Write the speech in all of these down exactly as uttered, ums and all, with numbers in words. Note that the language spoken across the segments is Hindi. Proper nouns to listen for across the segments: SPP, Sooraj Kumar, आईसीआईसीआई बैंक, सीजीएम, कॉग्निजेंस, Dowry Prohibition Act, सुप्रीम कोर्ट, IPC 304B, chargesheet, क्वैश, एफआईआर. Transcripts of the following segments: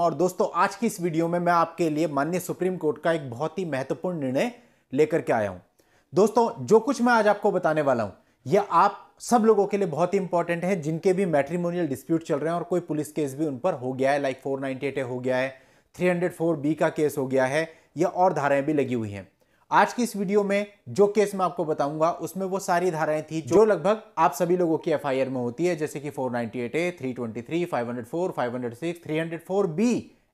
और दोस्तों आज की इस वीडियो में मैं आपके लिए माननीय सुप्रीम कोर्ट का एक बहुत ही महत्वपूर्ण निर्णय लेकर के आया हूं। दोस्तों जो कुछ मैं आज आपको बताने वाला हूं यह आप सब लोगों के लिए बहुत ही इंपॉर्टेंट है, जिनके भी मैट्रिमोनियल डिस्प्यूट चल रहे हैं और कोई पुलिस केस भी उन पर हो गया है, like four ninety eight A हो गया है, थ्री हंड्रेड फोर बी का केस हो गया है या और धाराएं भी लगी हुई हैं। आज की इस वीडियो में जो केस मैं आपको बताऊंगा उसमें वो सारी धाराएं थी जो लगभग आप सभी लोगों की एफआईआर में होती है, जैसे कि four ninety eight A, three twenty three, five hundred four, five hundred six, three hundred four B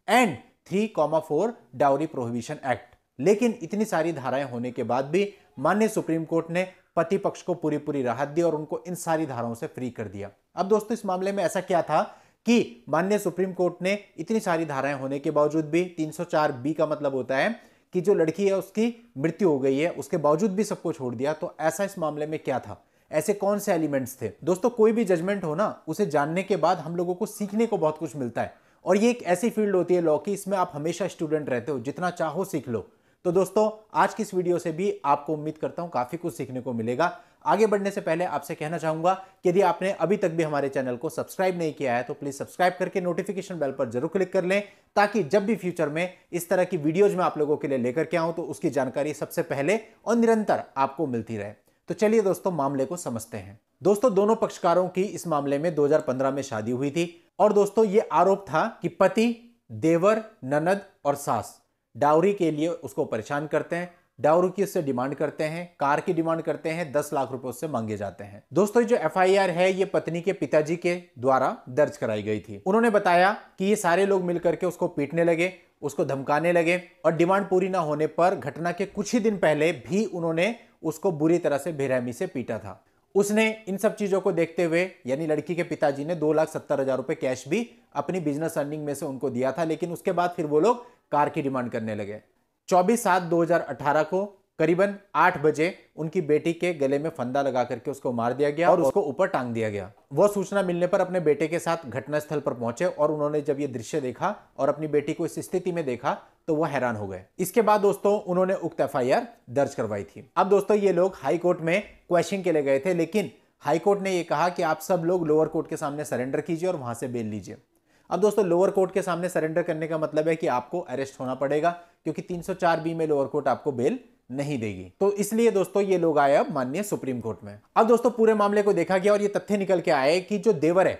and three four dowry prohibition act. लेकिन इतनी सारी धाराएं होने के बाद भी माननीय सुप्रीम कोर्ट ने पति पक्ष को पूरी पूरी राहत दी और उनको इन सारी धाराओं से फ्री कर दिया। अब दोस्तों इस मामले में ऐसा क्या था कि माननीय सुप्रीम कोर्ट ने इतनी सारी धाराएं होने के बावजूद भी, तीन सौ चार बी का मतलब होता है कि जो लड़की है उसकी मृत्यु हो गई है, उसके बावजूद भी सबको छोड़ दिया, तो ऐसा इस मामले में क्या था, ऐसे कौन से एलिमेंट्स थे। दोस्तों कोई भी जजमेंट हो ना, उसे जानने के बाद हम लोगों को सीखने को बहुत कुछ मिलता है और ये एक ऐसी फील्ड होती है लॉ की, इसमें आप हमेशा स्टूडेंट रहते हो, जितना चाहो सीख लो। तो दोस्तों आज की इस वीडियो से भी आपको उम्मीद करता हूँ काफ़ी कुछ सीखने को मिलेगा। आगे बढ़ने से पहले आपसे कहना चाहूँगा कि यदि आपने अभी तक भी हमारे चैनल को सब्सक्राइब नहीं किया है तो प्लीज़ सब्सक्राइब करके नोटिफिकेशन बेल पर जरूर क्लिक कर लें, ताकि जब भी फ्यूचर में इस तरह की वीडियोज में आप लोगों के लिए लेकर के आऊँ तो उसकी जानकारी सबसे पहले और निरंतर आपको मिलती रहे। तो चलिए दोस्तों मामले को समझते हैं। दोस्तों दोनों पक्षकारों की इस मामले में दो हजार पंद्रह में शादी हुई थी और दोस्तों ये आरोप था कि पति, देवर, ननद और सास डाउरी के लिए उसको परेशान करते हैं, डाउरी की उससे डिमांड करते हैं, कार की डिमांड करते हैं, दस लाख रुपए उससे मांगे जाते हैं। दोस्तों जो एफआईआर है ये पत्नी के पिताजी के द्वारा दर्ज कराई गई थी। उन्होंने बताया कि ये सारे लोग मिलकर के उसको पीटने लगे, उसको धमकाने लगे और डिमांड पूरी ना होने पर घटना के कुछ ही दिन पहले भी उन्होंने उसको बुरी तरह से बेरहमी से पीटा था। उसने इन सब चीज़ों को देखते हुए यानी लड़की के पिताजी ने दो लाख सत्तर हजार रुपये कैश भी अपनी बिजनेस अर्निंग में से उनको दिया था, लेकिन उसके बाद फिर वो लोग कार की डिमांड करने लगे। चौबीस सात दो हजार अठारह को करीबन आठ बजे उनकी बेटी के गले में फंदा लगा करके उसको मार दिया गया और उसको ऊपर टांग दिया गया। वह सूचना मिलने पर अपने बेटे के साथ घटनास्थल पर पहुंचे और उन्होंने जब ये दृश्य देखा और अपनी बेटी को इस स्थिति में देखा तो वह हैरान हो गए। इसके बाद दोस्तों उन्होंने उक्त एफआईआर दर्ज करवाई थी। अब दोस्तों ये लोग हाईकोर्ट में क्वेश्चन के लिए गए थे, लेकिन हाईकोर्ट ने यह कहा कि आप सब लोग लोअर कोर्ट के सामने सरेंडर कीजिए और वहां से बेल लीजिए। अब दोस्तों लोअर कोर्ट के सामने सरेंडर करने का मतलब है कि आपको अरेस्ट होना पड़ेगा, क्योंकि तीन सौ चार बी में लोअर कोर्ट आपको बेल नहीं देगी। तो इसलिए दोस्तों ये लोग आए अब माननीय सुप्रीम कोर्ट में। अब दोस्तों पूरे मामले को देखा गया और ये तथ्य निकल के आए कि जो देवर है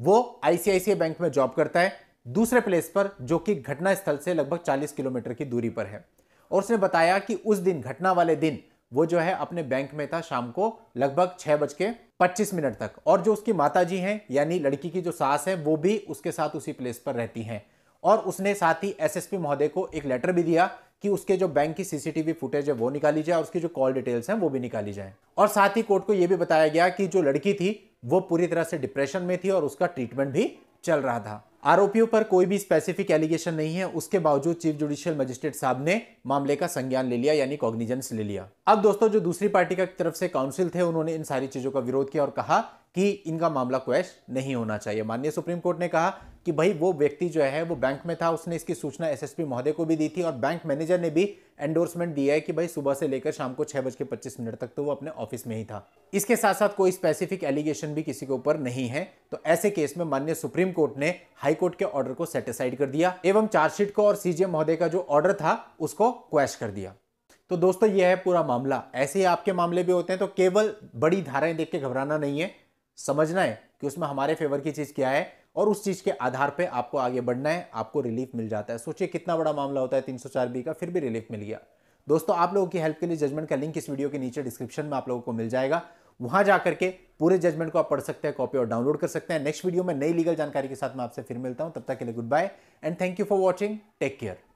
वो आईसीआईसीआई बैंक में जॉब करता है दूसरे प्लेस पर, जो कि घटनास्थल से लगभग चालीस किलोमीटर की दूरी पर है, और उसने बताया कि उस दिन घटना वाले दिन वो जो है अपने बैंक में था शाम को लगभग छह बज के पच्चीस मिनट तक, और जो उसकी माताजी हैं यानी लड़की की जो सास है वो भी उसके साथ उसी प्लेस पर रहती हैं। और उसने साथ ही एसएसपी महोदय को एक लेटर भी दिया कि उसके जो बैंक की सीसीटीवी फुटेज है वो निकाली जाए और उसकी जो कॉल डिटेल्स हैं वो भी निकाली जाए। और साथ ही कोर्ट को यह भी बताया गया कि जो लड़की थी वो पूरी तरह से डिप्रेशन में थी और उसका ट्रीटमेंट भी चल रहा था। आरोपियों पर कोई भी स्पेसिफिक एलिगेशन नहीं है, उसके बावजूद चीफ जुडिशियल मजिस्ट्रेट साहब ने मामले का संज्ञान ले लिया यानी कॉग्निजेंस ले लिया। अब दोस्तों जो दूसरी पार्टी की तरफ से काउंसिल थे उन्होंने इन सारी चीजों का विरोध किया और कहा कि इनका मामला क्वैश नहीं होना चाहिए। माननीय सुप्रीम कोर्ट ने कहा कि भाई वो व्यक्ति जो है वो बैंक में था, उसने इसकी सूचना एसएसपी महोदय को भी दी थी और बैंक मैनेजर ने भी एंडोर्समेंट दिया है कि भाई सुबह से लेकर शाम को छह बज के पच्चीस मिनट तक तो वो अपने ऑफिस में ही था। इसके साथ साथ कोई स्पेसिफिक एलिगेशन भी किसी के ऊपर नहीं है। तो ऐसे केस में माननीय सुप्रीम कोर्ट ने हाईकोर्ट के ऑर्डर को सेटिसाइड कर दिया एवं चार्जशीट को और सीजीएम महोदय का जो ऑर्डर था उसको क्वैश कर दिया। तो दोस्तों यह है पूरा मामला। ऐसे ही आपके मामले भी होते हैं, तो केवल बड़ी धाराएं देख के घबराना नहीं है, समझना है कि उसमें हमारे फेवर की चीज़ क्या है और उस चीज़ के आधार पे आपको आगे बढ़ना है, आपको रिलीफ मिल जाता है। सोचिए कितना बड़ा मामला होता है तीन सौ चार बी का, फिर भी रिलीफ मिल गया। दोस्तों आप लोगों की हेल्प के लिए जजमेंट का लिंक इस वीडियो के नीचे डिस्क्रिप्शन में आप लोगों को मिल जाएगा, वहां जाकर के पूरे जजमेंट को आप पढ़ सकते हैं, कॉपी और डाउनलोड कर सकते हैं। नेक्स्ट वीडियो में नई लीगल जानकारी के साथ मैं आपसे फिर मिलता हूँ, तब तक के लिए goodbye and thank you for watching, take care.